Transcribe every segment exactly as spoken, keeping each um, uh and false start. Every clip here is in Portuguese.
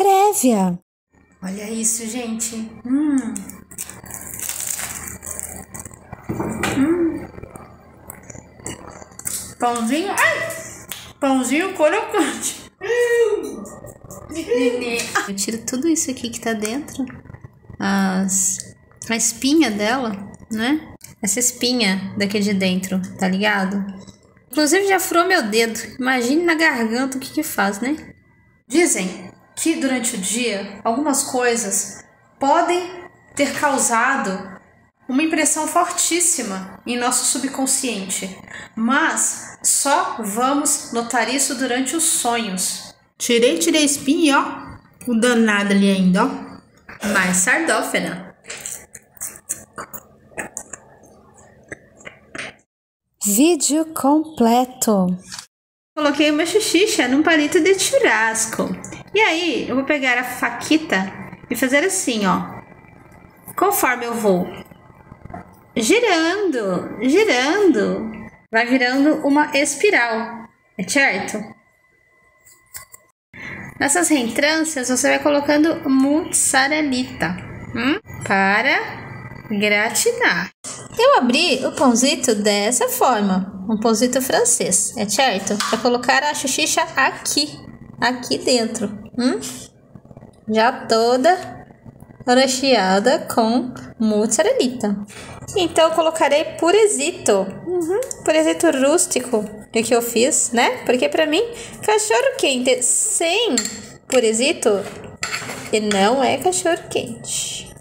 prévia. Olha isso, gente. Hum. Hum. Pãozinho. Ai! Pãozinho crocante. Eu tiro tudo isso aqui que tá dentro. As... A espinha dela, né? Essa espinha daqui de dentro, tá ligado? Inclusive já furou meu dedo. Imagine na garganta o que que faz, né? Dizem que durante o dia, algumas coisas podem ter causado uma impressão fortíssima em nosso subconsciente, mas só vamos notar isso durante os sonhos. Tirei, tirei espinho, ó. O danado ali ainda, ó. Mais sardófera. Vídeo completo. Coloquei uma xixixa num palito de churrasco. E aí, eu vou pegar a faquita e fazer assim, ó. Conforme eu vou girando, girando, vai virando uma espiral, é certo? Nessas reentrâncias, você vai colocando mussarelita, hum? para gratinar. Eu abri o pãozito dessa forma, um pãozito francês, é certo? Para colocar a xixixa aqui, aqui dentro, hum? já toda recheada com mozzarella. Então eu colocarei purezito, uhum, purezito rústico, o que eu fiz, né? Porque para mim cachorro quente sem purezito não é cachorro quente.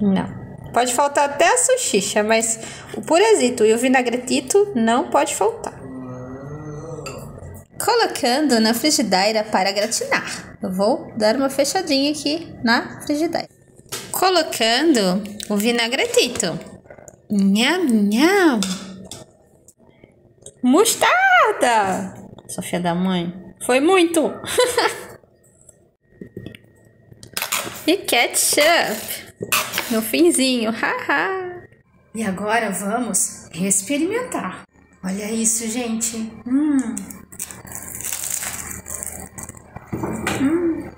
Não. Pode faltar até a salsicha, mas o purezito e o vinagretito não pode faltar. Colocando na frigideira para gratinar. Eu vou dar uma fechadinha aqui na frigideira. Colocando o vinagretito. Nham, nham. Mostarda. Sofia da mãe. Foi muito. E ketchup. No finzinho. E agora vamos experimentar. Olha isso, gente. Hum... Hum.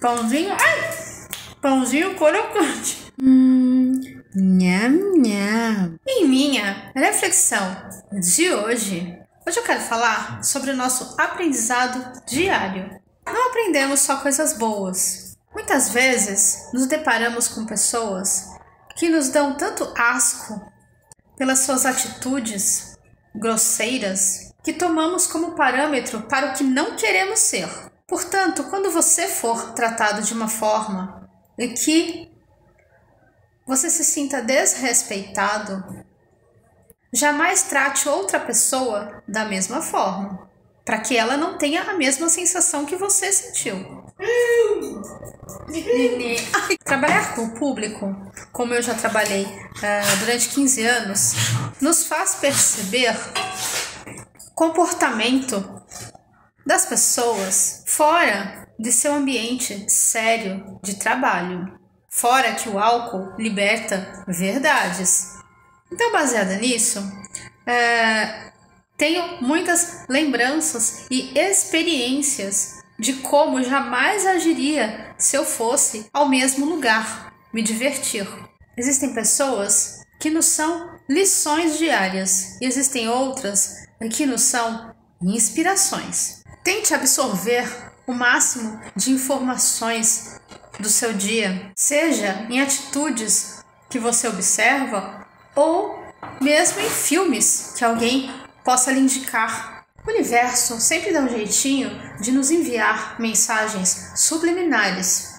Pãozinho, ai, pãozinho crocante. Hum, nham, nham. Em minha reflexão de hoje, hoje eu quero falar sobre o nosso aprendizado diário. Não aprendemos só coisas boas. Muitas vezes nos deparamos com pessoas que nos dão tanto asco pelas suas atitudes grosseiras, que tomamos como parâmetro para o que não queremos ser. Portanto, quando você for tratado de uma forma em que você se sinta desrespeitado, jamais trate outra pessoa da mesma forma, para que ela não tenha a mesma sensação que você sentiu. Trabalhar com o público, como eu já trabalhei uh, durante quinze anos, nos faz perceber comportamento das pessoas fora de seu ambiente sério de trabalho, fora que o álcool liberta verdades. Então, baseada nisso, é, tenho muitas lembranças e experiências de como jamais agiria se eu fosse ao mesmo lugar me divertir. Existem pessoas que nos são lições diárias e existem outras que nos são inspirações. Tente absorver o máximo de informações do seu dia, seja em atitudes que você observa ou mesmo em filmes que alguém possa lhe indicar. O universo sempre dá um jeitinho de nos enviar mensagens subliminares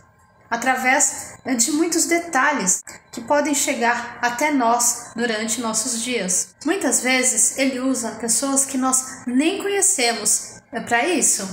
através de muitos detalhes que podem chegar até nós durante nossos dias. Muitas vezes ele usa pessoas que nós nem conhecemos para isso,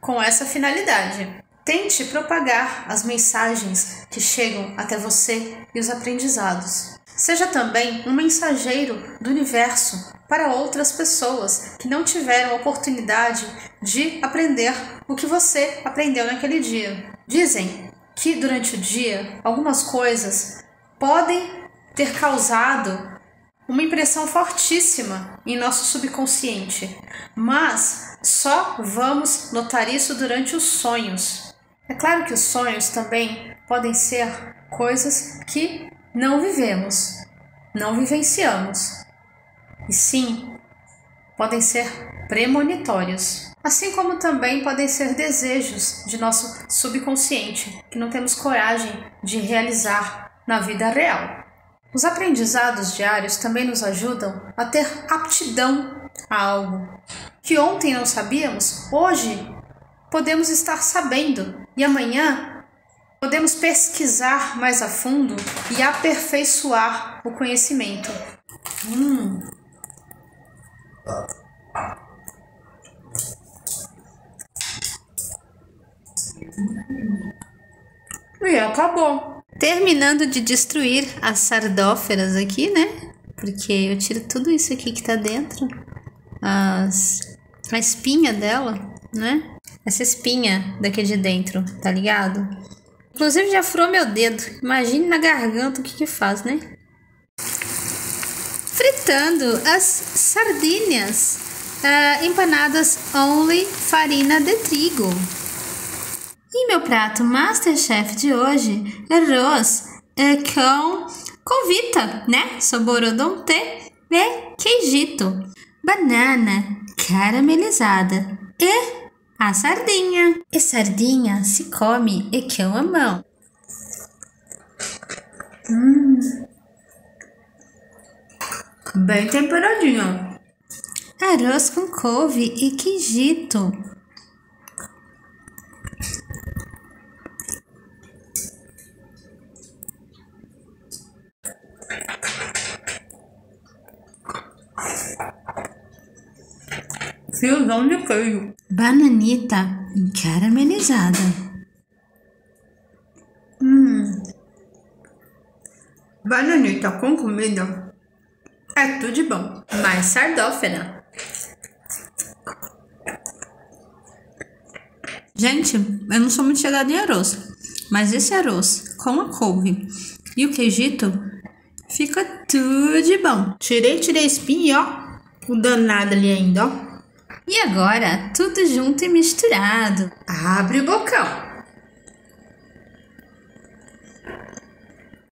com essa finalidade. Tente propagar as mensagens que chegam até você e os aprendizados. Seja também um mensageiro do universo para outras pessoas que não tiveram a oportunidade de aprender o que você aprendeu naquele dia. Dizem que durante o dia, algumas coisas podem ter causado uma impressão fortíssima em nosso subconsciente, mas Só vamos notar isso durante os sonhos. É claro que os sonhos também podem ser coisas que não vivemos, não vivenciamos, e sim, podem ser premonitórios, assim como também podem ser desejos de nosso subconsciente, que não temos coragem de realizar na vida real. Os aprendizados diários também nos ajudam a ter aptidão a algo que ontem não sabíamos, hoje podemos estar sabendo e amanhã podemos pesquisar mais a fundo e aperfeiçoar o conhecimento. Hum. E acabou. Terminando de destruir as sardóferas aqui, né? Porque eu tiro tudo isso aqui que tá dentro. As, a espinha dela, né? Essa espinha daqui de dentro, tá ligado? Inclusive já furou meu dedo. Imagine na garganta o que que faz, né? Fritando as sardinhas uh, empanadas only farina de trigo. E meu prato Masterchef de hoje é arroz é com convita, né? Soborodonte e queijito, banana caramelizada e a sardinha. E sardinha se come e com a mão. Hum. Bem temperadinho. Arroz com couve e queijito. Fiozão de queijo. Bananita caramelizada. Hum. Bananita com comida. É tudo de bom. Mais sardófera. Gente, eu não sou muito chegada em arroz, mas esse arroz com a couve e o queijito fica tudo de bom. Tirei, tirei espinho, ó. O danado ali ainda, ó. E agora, tudo junto e misturado. Abre o bocão.